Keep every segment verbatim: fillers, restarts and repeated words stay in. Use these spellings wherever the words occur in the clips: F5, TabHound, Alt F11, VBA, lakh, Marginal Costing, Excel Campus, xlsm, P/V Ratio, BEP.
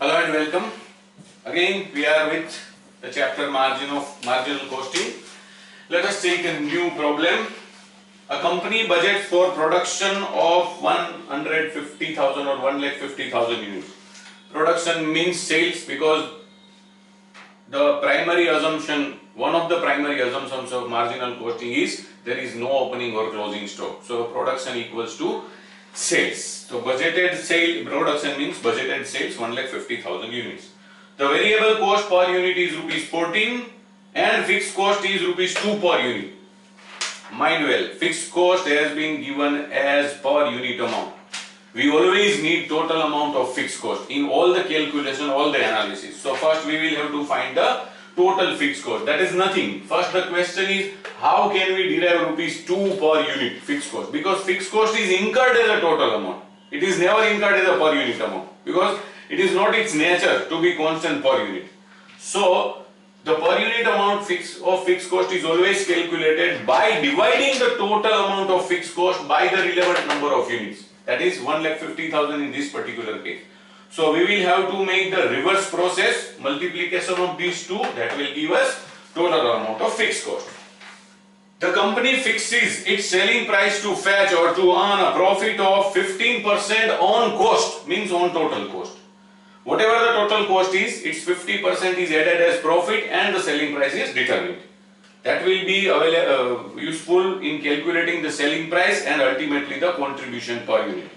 Hello and welcome. Again we are with the chapter margin of marginal costing. Let us take a new problem. A company budget for production of one hundred fifty thousand or one lakh fifty thousand units. Production means sales, because the primary assumption, one of the primary assumptions of marginal costing is there is no opening or closing stock. So production equals to sales. So budgeted sale, production means budgeted sales one lakh fifty thousand units. The variable cost per unit is rupees fourteen and fixed cost is rupees two per unit. Mind well, fixed cost has been given as per unit amount. We always need total amount of fixed cost in all the calculation, all the analysis. So first we will have to find the total fixed cost. That is nothing. First the question is, how can we derive rupees two per unit fixed cost? Because fixed cost is incurred as a total amount. It is never incurred as a per unit amount, because it is not its nature to be constant per unit. So the per unit amount fix of fixed cost is always calculated by dividing the total amount of fixed cost by the relevant number of units. That is one lakh fifty thousand in this particular case. So we will have to make the reverse process, multiplication of these two, that will give us total amount of fixed cost. The company fixes its selling price to fetch or to earn a profit of fifteen percent on cost, means on total cost. Whatever the total cost is, its fifty percent is added as profit and the selling price is determined. That will be uh, useful in calculating the selling price and ultimately the contribution per unit.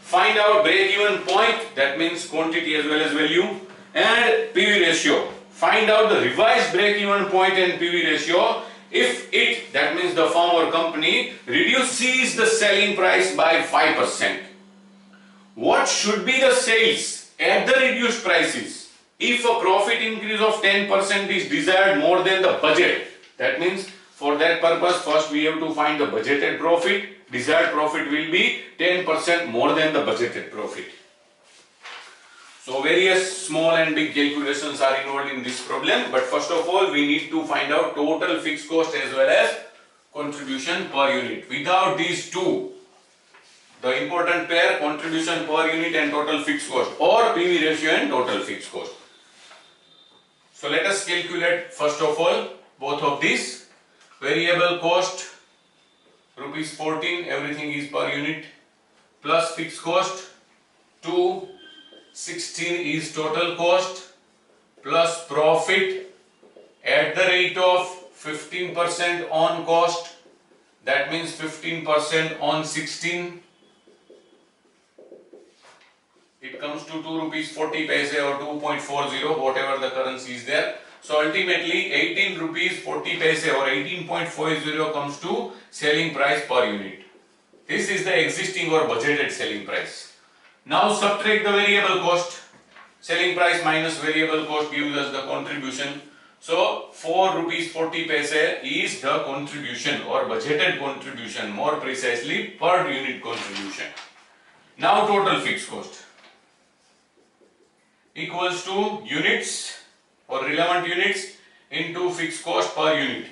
Find out break-even point, that means quantity as well as value, and P V ratio. Find out the revised break-even point and P V ratio if it, that means the firm or company, reduces the selling price by five percent. What should be the sales at the reduced prices if a profit increase of ten percent is desired more than the budget? That means for that purpose first we have to find the budgeted profit. Desired profit will be ten percent more than the budgeted profit. So various small and big calculations are involved in this problem, but first of all we need to find out total fixed cost as well as contribution per unit. Without these two, the important pair, contribution per unit and total fixed cost, or P V ratio and total fixed cost. So let us calculate first of all both of these. Variable cost rupees fourteen, everything is per unit, plus fixed cost two sixteen is total cost, plus profit at the rate of fifteen percent on cost, that means fifteen percent on sixteen, it comes to two rupees forty paise or two point four zero, whatever the currency is there. So ultimately eighteen rupees forty paise or eighteen point four zero comes to selling price per unit. This is the existing or budgeted selling price. Now subtract the variable cost. Selling price minus variable cost gives us the contribution. So four rupees forty paise is the contribution or budgeted contribution, more precisely per unit contribution. Now total fixed cost equals to units or relevant units into fixed cost per unit.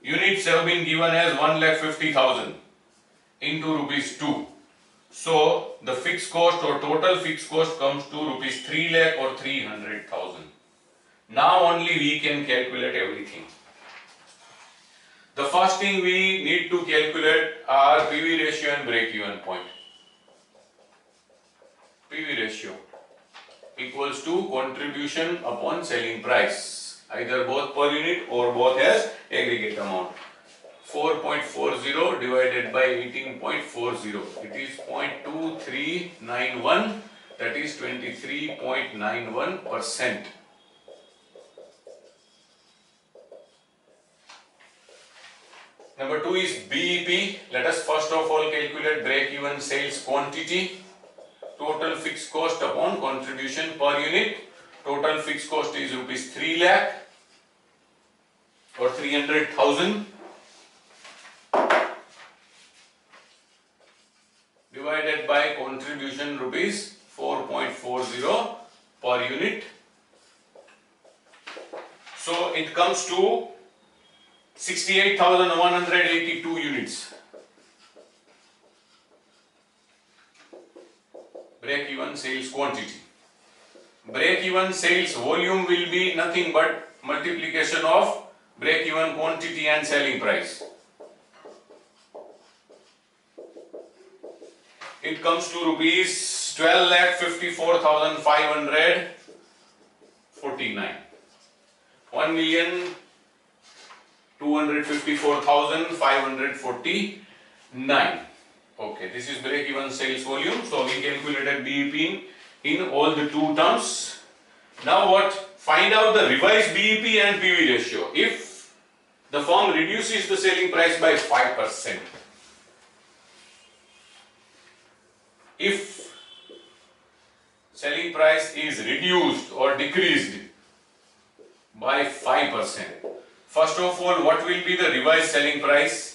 Units have been given as one lakh fifty thousand into rupees two. So the fixed cost or total fixed cost comes to rupees three lakh or three hundred thousand. Now only we can calculate everything. The first thing we need to calculate are P V ratio and break-even point. P V ratio equals to contribution upon selling price, either both per unit or both as aggregate amount. four point four zero divided by eighteen point four zero, it is zero point two three nine one, that is twenty-three point nine one percent. Number two is B E P. Let us first of all calculate break even sales quantity. Total fixed cost upon contribution per unit. Total fixed cost is rupees three lakh or three hundred thousand divided by contribution rupees four point four zero per unit. So it comes to sixty-eight thousand one hundred eighty-two units. Break-even sales quantity. break-even sales volume will be nothing but multiplication of break-even quantity and selling price. It comes to rupees twelve lakh fifty-four thousand five hundred forty-nine, one million two hundred fifty-four thousand five hundred forty-nine. Okay, this is break-even sales volume. So we calculated B E P in, in all the two terms. Now what? Find out the revised B E P and P V ratio if the firm reduces the selling price by five percent. If selling price is reduced or decreased by five percent, first of all, what will be the revised selling price?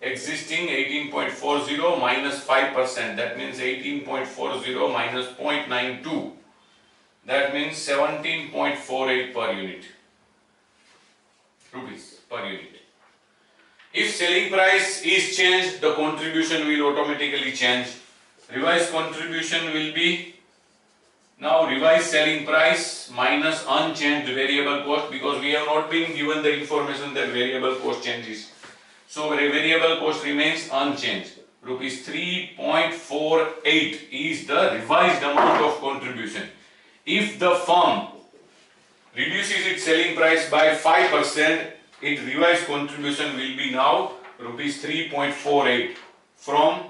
Existing eighteen point four zero minus five percent, that means eighteen point four zero minus zero point nine two, that means seventeen point four eight per unit, rupees per unit. If selling price is changed, the contribution will automatically change. Revised contribution will be now revised selling price minus unchanged variable cost, because we have not been given the information that variable cost changes. So variable cost remains unchanged. Rupees three point four eight is the revised amount of contribution. If the firm reduces its selling price by five percent, its revised contribution will be now rupees three point four eight from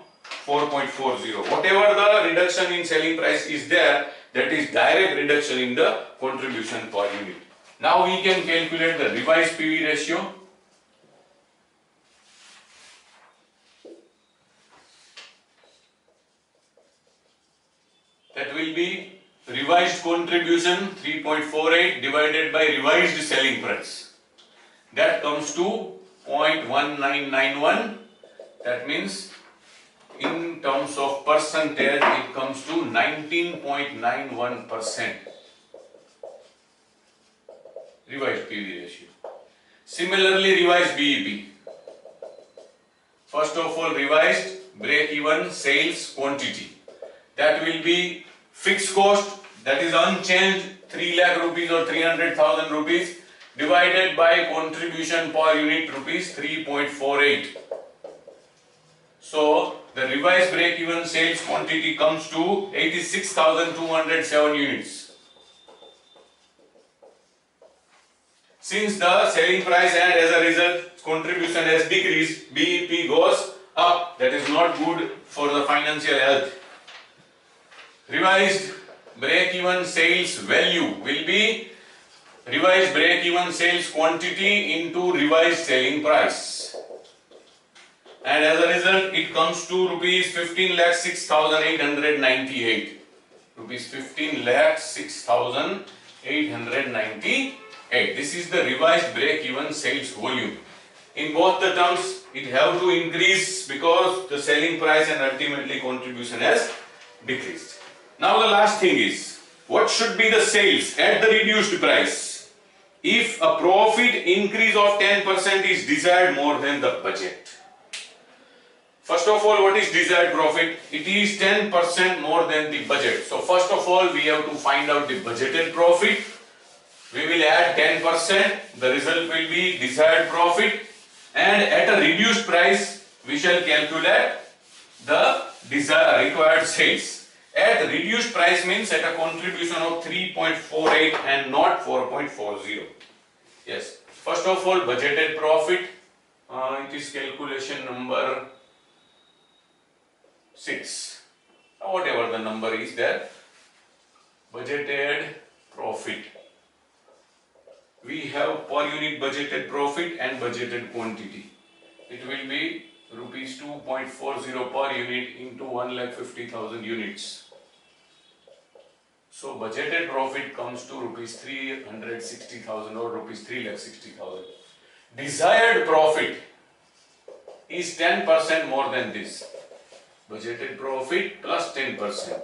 four point four zero. Whatever the reduction in selling price is there, that is direct reduction in the contribution per unit. Now we can calculate the revised P V ratio. That will be revised contribution three point four eight divided by revised selling price. That comes to zero point one nine nine one. That means in terms of percentage, it comes to nineteen point nine one percent revised P V ratio. Similarly, revised B E P. First of all, revised break-even sales quantity. That will be fixed cost, that is unchanged, three lakh rupees or three hundred thousand rupees, divided by contribution per unit rupees three point four eight. So the revised break-even sales quantity comes to eighty-six thousand two hundred seven units. Since the selling price and as a result contribution has decreased, B E P goes up. That is not good for the financial health. Revised break-even sales value will be revised break-even sales quantity into revised selling price. And as a result, it comes to rupees fifteen lakh six thousand eight hundred ninety-eight. Rupees fifteen lakh six thousand eight hundred ninety-eight. This is the revised break-even sales volume. In both the terms, it have to increase because the selling price and ultimately contribution has decreased. Now the last thing is, what should be the sales at the reduced price if a profit increase of ten percent is desired more than the budget? First of all, what is desired profit? It is ten percent more than the budget. So first of all, we have to find out the budgeted profit. We will add ten percent. The result will be desired profit. And at a reduced price, we shall calculate the desired required sales. At reduced price means at a contribution of three point four eight and not four point four zero. Yes. First of all, budgeted profit. Uh, it is calculation number six, whatever the number is there. Budgeted profit, we have per unit budgeted profit and budgeted quantity. It will be rupees two point four zero per unit into one lakh fifty thousand units. So budgeted profit comes to rupees three hundred sixty thousand or rupees three lakh sixty thousand. Desired profit is ten percent more than this. Budgeted profit plus ten percent,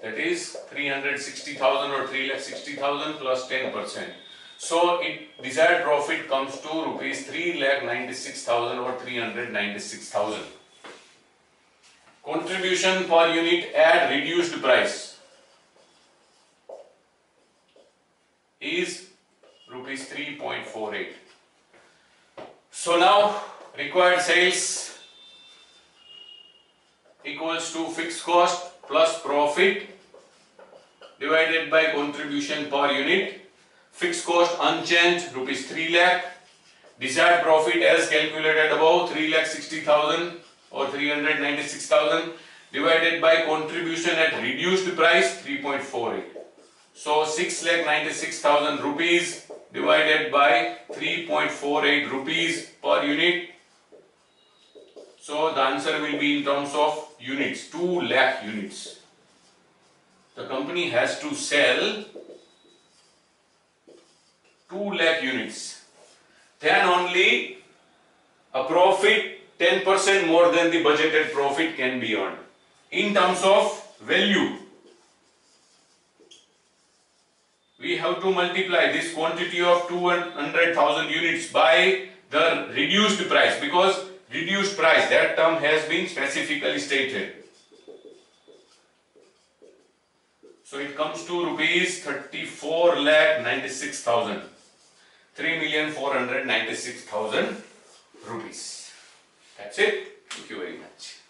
that is three hundred sixty thousand or three lakh sixty thousand plus ten percent. So it desired profit comes to rupees three lakh ninety-six thousand or three hundred ninety-six thousand. Contribution per unit at reduced price. is rupees three point four eight. So now required sales equals to fixed cost plus profit divided by contribution per unit. Fixed cost unchanged rupees three lakh. Desired profit as calculated above three lakh sixty thousand or three hundred ninety-six thousand divided by contribution at reduced price three point four eight. So six lakh ninety-six thousand rupees divided by three point four eight rupees per unit. So the answer will be in terms of units, two lakh units. The company has to sell two lakh units. Then only a profit ten percent more than the budgeted profit can be earned in terms of value. We have to multiply this quantity of two hundred thousand units by the reduced price, because reduced price, that term has been specifically stated. So it comes to rupees thirty-four lakh ninety-six thousand, three million four hundred ninety-six thousand rupees. That's it. Thank you very much.